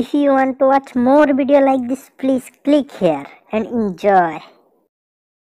If you want to watch more video like this, please click here and enjoy.